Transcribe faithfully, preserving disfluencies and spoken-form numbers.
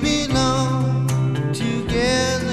we belong together.